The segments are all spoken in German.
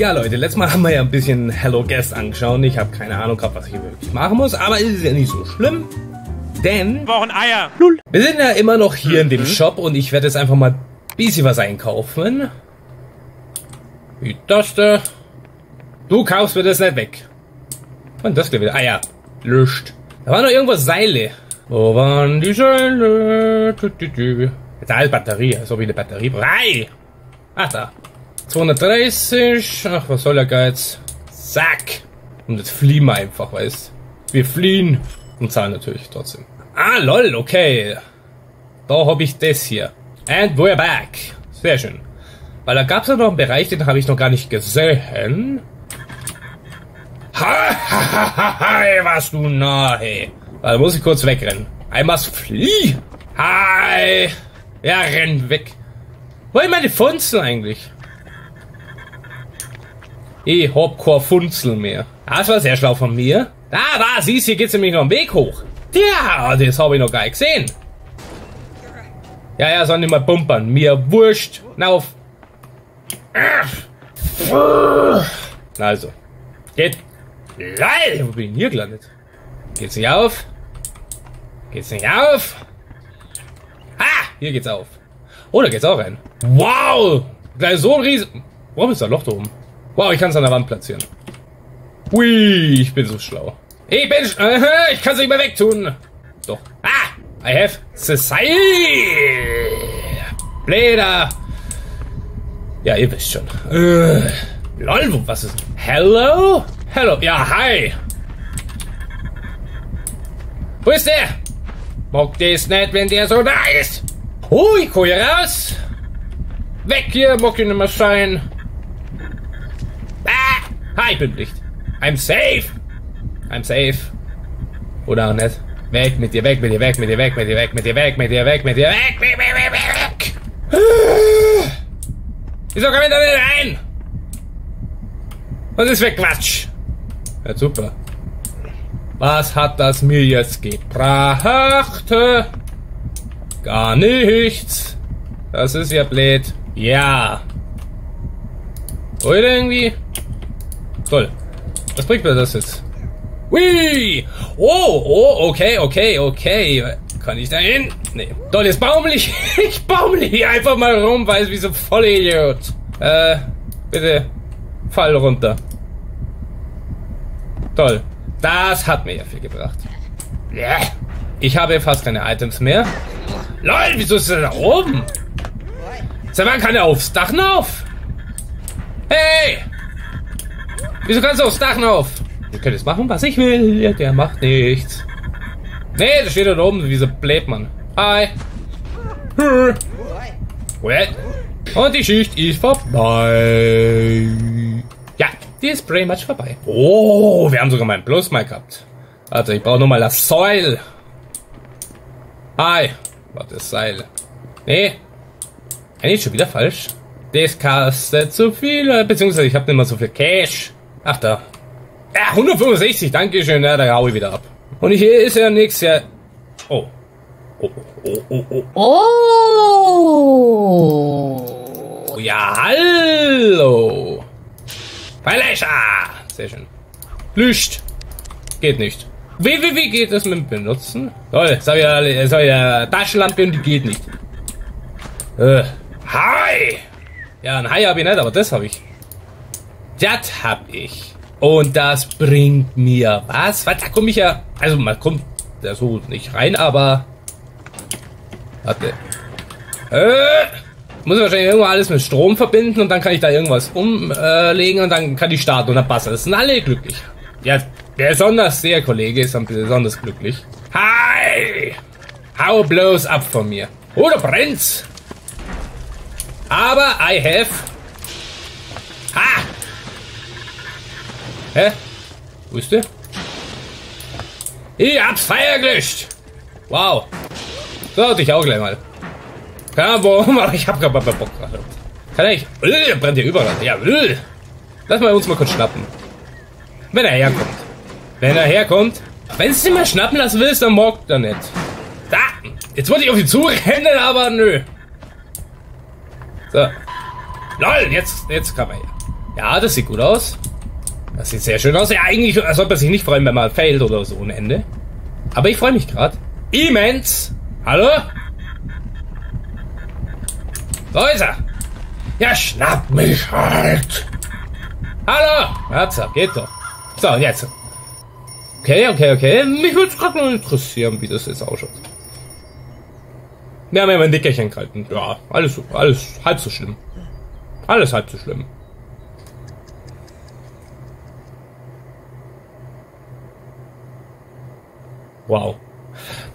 Ja Leute, letztes Mal haben wir ja ein bisschen Hello Guest angeschaut. Ich habe keine Ahnung gerade, was ich hier wirklich machen muss, aber es ist ja nicht so schlimm, denn wir brauchen Eier. Wir sind ja immer noch hier in dem Shop und ich werde jetzt einfach mal ein bisschen was einkaufen. Wie das da? Du kaufst mir das nicht weg. Und das gleich wieder Eier. Löscht. Da waren noch irgendwas Seile. Wo waren die Seile? Jetzt eine Batterie, so wie eine Batterie. Ei! Ach da. 230. Ach, was soll der Geiz? Sack! Und jetzt fliehen wir einfach, weißt du? Wir fliehen. Und zahlen natürlich trotzdem. Ah, lol, okay. Da habe ich das hier. And we're back. Sehr schön. Weil da gab es ja noch einen Bereich, den habe ich noch gar nicht gesehen. Ha, was du nahe. Da muss ich kurz wegrennen. I must flee. Hi. Ja, renn weg. Wo sind meine Funzeln eigentlich? Ich hab kein Funzel mehr. Das war sehr schlau von mir. Da, siehst du, hier geht's nämlich noch einen Weg hoch. Ja, das habe ich noch gar nicht gesehen. Ja, soll nicht mal pumpern. Mir wurscht. Na, auf. Also. Geht. Nein, wo bin ich hier gelandet? Geht's nicht auf? Geht's nicht auf? Ha! Hier geht's auf. Oh, da geht's auch rein. Wow! Da ist so ein riesen... Warum ist da ein Loch da oben? Wow, ich kann's an der Wand platzieren. Hui, ich bin so schlau. Ich kann's nicht mehr wegtun. Doch. Ah! I have society! Bläder! Ja, ihr wisst schon. Lol, was ist... Hello? Hello, ja, hi! Wo ist der? Mag das nicht, wenn der so da ist! Hui, ich komm hier raus! Weg hier, mag ich nicht mehr sein! Ah, ich bin Licht. I'm safe! I'm safe. Oder auch nicht. Weg mit dir, weg mit dir, weg mit dir, weg mit dir, weg mit dir, weg mit dir, weg mit dir, weg! Wieso kann ich da nicht rein? Was ist für Quatsch? Ja, super. Was hat das mir jetzt gebracht? Gar nichts. Das ist ja blöd. Ja. Oder irgendwie? Toll. Was bringt mir das jetzt? Ui! Oh, okay. Kann ich da hin? Nee. Toll, jetzt baumle ich. Ich baumle hier einfach mal rum, weil es wie so ein Vollidiot. Bitte. Fall runter. Toll. Das hat mir ja viel gebracht. Ich habe fast keine Items mehr. Lol, wieso ist er da oben? Seit wann kann er aufs Dach rauf? Hey! Wieso kannst du aufs Dach rauf? Ich kann jetzt machen, was ich will. Der macht nichts. Nee, der steht da oben, wie so bläht man. Hi. Und die Schicht ist vorbei. Ja, die ist pretty much vorbei. Oh, wir haben sogar meinen Plus mal gehabt. Also, ich brauche nochmal das Seil. Hi. Warte, das Seil. Nee. Eigentlich schon wieder falsch. Das kostet zu viel. Beziehungsweise, ich habe nicht mehr so viel Cash. Ach, da. Ja, 165. Dankeschön. Ja, da hau ich wieder ab. Und hier ist ja nichts. Ja. Oh. Oh. Ja, hallo. Verlöscher. Sehr schön. Lüscht. Geht nicht. Wie geht das mit Benutzen? Toll. Jetzt habe ich ja Taschenlampe und die geht nicht. Hi. Ja, ein Hai habe ich nicht, aber das habe ich. Das habe ich. Und das bringt mir was. Was? Da komme ich ja... Also, man kommt da so nicht rein, aber... Warte. Muss ich wahrscheinlich irgendwo alles mit Strom verbinden und dann kann ich da irgendwas umlegen und dann kann ich starten und dann passt. Das sind alle glücklich. Ja, besonders der Kollege ist dann besonders glücklich. Hi! Hau bloß ab von mir. Oh, da brennt's! Aber I have... Ha! Hä? Wo ist der? Ich hab's Feuer gelöscht! Wow! So, hatte ich auch gleich mal. Keine Ahnung, aber ich hab grad mal Bock gerade. Kann ich? Brennt hier überall. Ja, lass mal uns mal kurz schnappen. Wenn er herkommt. Wenn er herkommt. Wenn es dir mal schnappen lassen willst, dann morgt er nicht. Da! Jetzt wollte ich auf ihn zurennen, aber nö. So. LOL, jetzt kam er her. Ja, das sieht gut aus. Das sieht sehr schön aus. Ja, eigentlich sollte man sich nicht freuen, wenn man failt oder so ohne Ende. Aber ich freue mich gerade. Immens! Hallo? So ist er. Ja, schnapp mich halt! Hallo! Herzhaft, geht doch. So, und jetzt. Okay. Mich würde es gerade nur interessieren, wie das jetzt ausschaut. Wir haben ja mal ein Dickerchen gehalten. Ja, alles super. Alles halb so schlimm. Alles halb so schlimm. Wow.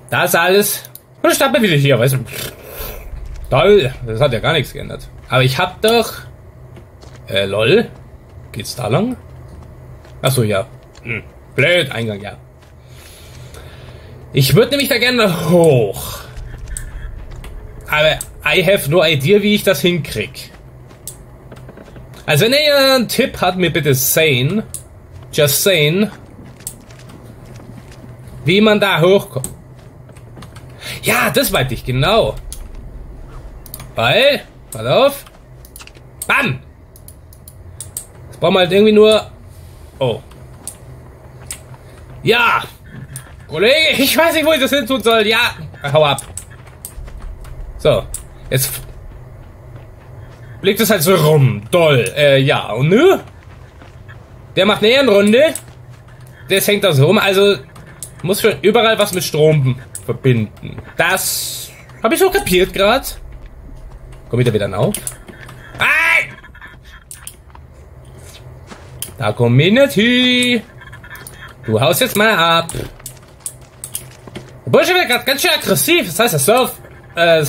Das alles. Und ich starte wieder hier, weißt du. Toll. Das hat ja gar nichts geändert. Aber ich hab doch... lol. Geht's da lang? Achso, ja. Hm. Blöd, Eingang, ja. Ich würde nämlich da gerne hoch. Aber I have no idea, wie ich das hinkrieg. Also wenn ihr einen Tipp habt, mir bitte sehen. Just sehen. Wie man da hochkommt. Ja, das meinte ich, genau. Weil, pass auf. Bam! Jetzt brauchen wir halt irgendwie nur... Oh. Ja! Kollege, ich weiß nicht, wo ich das hin tun soll. Ja! Hau ab. So. Jetzt... Blickt es halt so rum. Doll. Ja. Und nö? Der macht eine Ehrenrunde. Das hängt da so rum. Also... Muss schon überall was mit Strom verbinden. Das habe ich schon kapiert gerade. Komm wieder auf. Ah! Da kommt Minati. Du haust jetzt mal ab. Der Bursche wird gerade ganz schön aggressiv. Das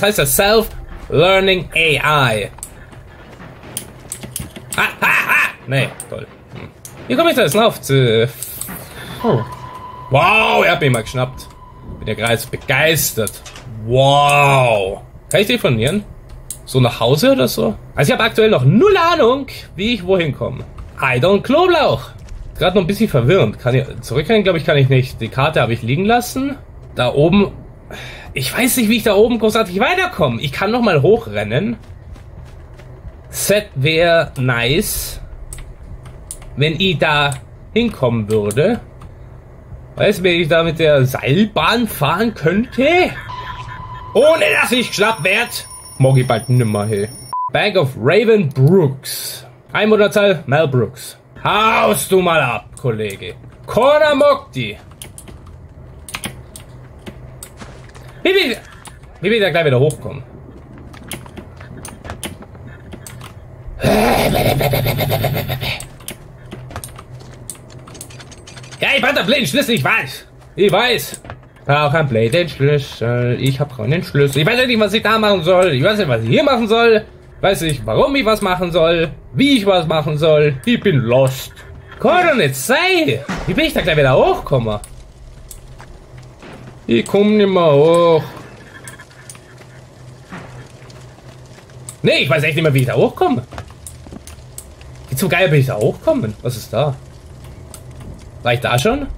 heißt das Self-Learning AI. Nee, toll. Wie komme ich da jetzt drauf? Oh. Wow, er hat mich mal geschnappt. Bin ja gerade begeistert. Wow. Kann ich telefonieren? So nach Hause oder so? Also ich habe aktuell noch null Ahnung, wie ich wohin komme. I don't Knoblauch. Gerade noch ein bisschen verwirrend. Kann ich zurückrennen? Glaube ich, kann ich nicht. Die Karte habe ich liegen lassen. Da oben... Ich weiß nicht, wie ich da oben großartig weiterkomme. Ich kann nochmal hochrennen. Set wäre nice. Wenn ich da hinkommen würde... Weißt du, wenn ich da mit der Seilbahn fahren könnte? Ohne dass ich geschnappt werde! Morgi bald nimmer, hey. Bank of Raven Brooks. Ein Monatzahl, Mel Brooks. Haust du mal ab, Kollege. Kona Mokti. Wie will ich da gleich wieder hochkommen? Ja, ich brauche den Blindenschlüssel, ich weiß. Ich weiß. Ich brauche einen Blindenschlüssel. Ich habe keinen Schlüssel. Ich weiß nicht, was ich da machen soll. Ich weiß nicht, was ich hier machen soll. Ich weiß nicht, warum ich was machen soll. Wie ich was machen soll. Ich bin lost. Kann doch nicht sein. Wie will ich da gleich wieder hochkommen? Ich komme nicht mehr hoch. Nee, ich weiß echt nicht mehr, wie ich da hochkomme. Wie zum Geier bin ich da hochkommen? Was ist da? War ich da schon?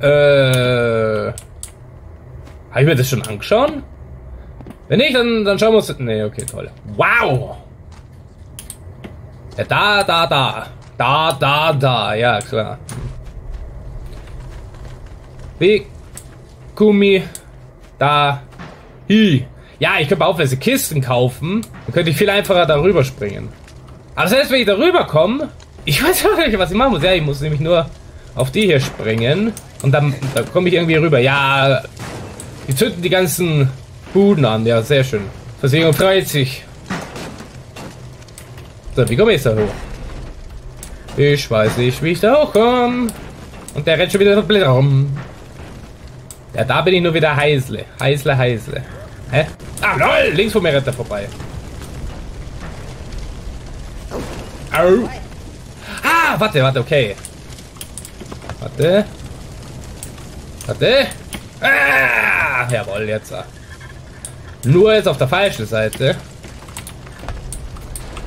Habe ich mir das schon angeschaut? Wenn nicht, dann schauen wir uns... Nee, okay, toll. Wow! Ja, da. Ja, klar. Wie... Gummi... Da... Hi. Ja, ich könnte auch diese Kisten kaufen. Dann könnte ich viel einfacher darüber springen. Aber selbst wenn ich darüber komme... Ich weiß auch nicht, was ich machen muss. Ja, ich muss nämlich nur auf die hier springen. Und dann komme ich irgendwie rüber. Ja, die zünden die ganzen Buden an. Ja, sehr schön. Versorgung freut sich. So, wie komme ich da hoch? Ich weiß nicht, wie ich da hochkomme. Und der rennt schon wieder komplett rum. Ja, da bin ich nur wieder Heisle. Heisle. Hä? Ah, lol! Links von mir rennt er vorbei. Au! Ah, warte, okay. Warte. Ah, jawohl, jetzt. Nur jetzt auf der falschen Seite.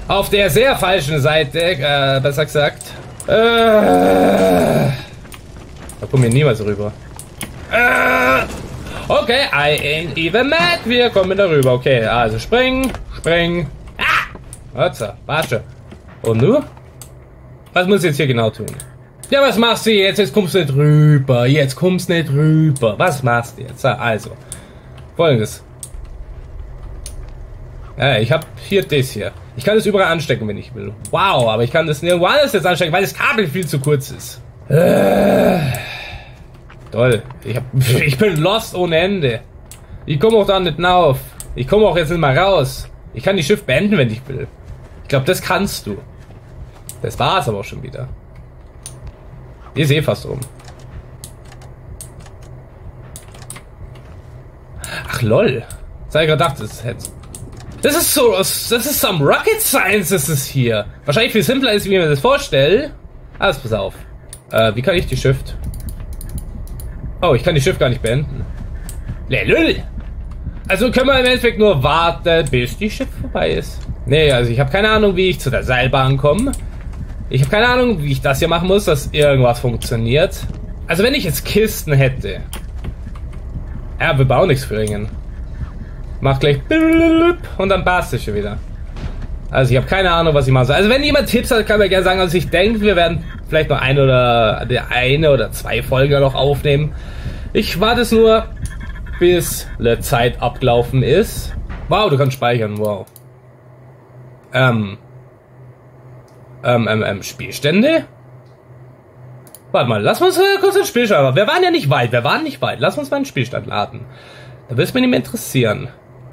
Auf der sehr falschen Seite, besser gesagt. Da kommen wir niemals rüber. Okay, I ain't even mad. Wir kommen darüber. Okay, also springen. Ah! Warte, warte. Und nur? Was muss ich jetzt hier genau tun? Ja, was machst du jetzt? Jetzt kommst du nicht rüber. Jetzt kommst du nicht rüber. Was machst du jetzt? Also, Folgendes. Ja, ich habe hier das hier. Ich kann das überall anstecken, wenn ich will. Wow, aber ich kann das nirgendwo anders jetzt anstecken, weil das Kabel viel zu kurz ist. Toll. Ich bin lost ohne Ende. Ich komme auch da nicht rauf. Ich komme auch jetzt nicht mal raus. Ich kann die Schiff beenden, wenn ich will. Ich glaube, das kannst du. Das war's aber auch schon wieder. Ihr seht fast rum. Ach lol. Das hab ich gerade gedacht, das hätte... Das ist so, das ist some Rocket Science, das ist hier. Wahrscheinlich viel simpler ist, wie ich mir das vorstelle. Also pass auf. Wie kann ich die Shift? Oh, ich kann die Shift gar nicht beenden. Lelül. Also können wir im Endeffekt nur warten, bis die Shift vorbei ist. Nee, also ich habe keine Ahnung, wie ich zu der Seilbahn komme. Ich habe keine Ahnung, wie ich das hier machen muss, dass irgendwas funktioniert. Also wenn ich jetzt Kisten hätte. Ja, wir bauen nichts für Ringen. Mach gleich und dann passt es schon wieder. Also ich habe keine Ahnung, was ich machen soll. Also wenn jemand Tipps hat, kann mir gerne sagen. Also ich denke, wir werden vielleicht noch eine oder zwei Folgen noch aufnehmen. Ich warte es nur, bis die Zeit abgelaufen ist. Wow, du kannst speichern, wow. Spielstände? Warte mal, lass uns kurz den Spielstand laden. Wir waren nicht weit. Lass uns mal einen Spielstand laden. Da wirst du mich nicht mehr interessieren.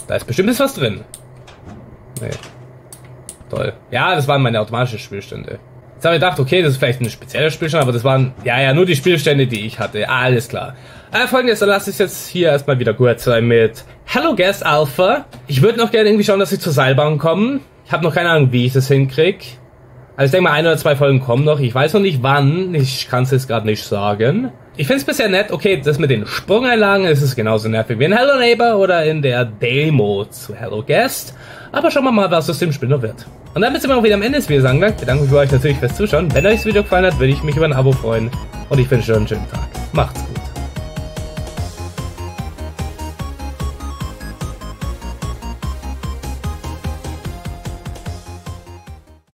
Da ist bestimmt was drin. Nee. Toll. Ja, das waren meine automatischen Spielstände. Jetzt habe ich gedacht, okay, das ist vielleicht ein spezieller Spielstand, aber das waren, ja, nur die Spielstände, die ich hatte. Alles klar. Folgendes, dann lasse ich es jetzt hier erstmal wieder gut sein mit Hello Guest Alpha. Ich würde noch gerne irgendwie schauen, dass ich zur Seilbahn komme. Ich habe noch keine Ahnung, wie ich das hinkriege. Also ich denke mal, 1 oder 2 Folgen kommen noch. Ich weiß noch nicht wann. Ich kann es jetzt gerade nicht sagen. Ich finde es bisher nett. Okay, das mit den Sprungeinlagen ist genauso nervig wie in Hello Neighbor oder in der Demo zu Hello Guest. Aber schauen wir mal, was aus dem Spiel noch wird. Und damit sind wir auch wieder am Ende des Videos angelangt. Bedanke mich bei euch natürlich fürs Zuschauen. Wenn euch das Video gefallen hat, würde ich mich über ein Abo freuen. Und ich wünsche euch einen schönen Tag. Macht's gut.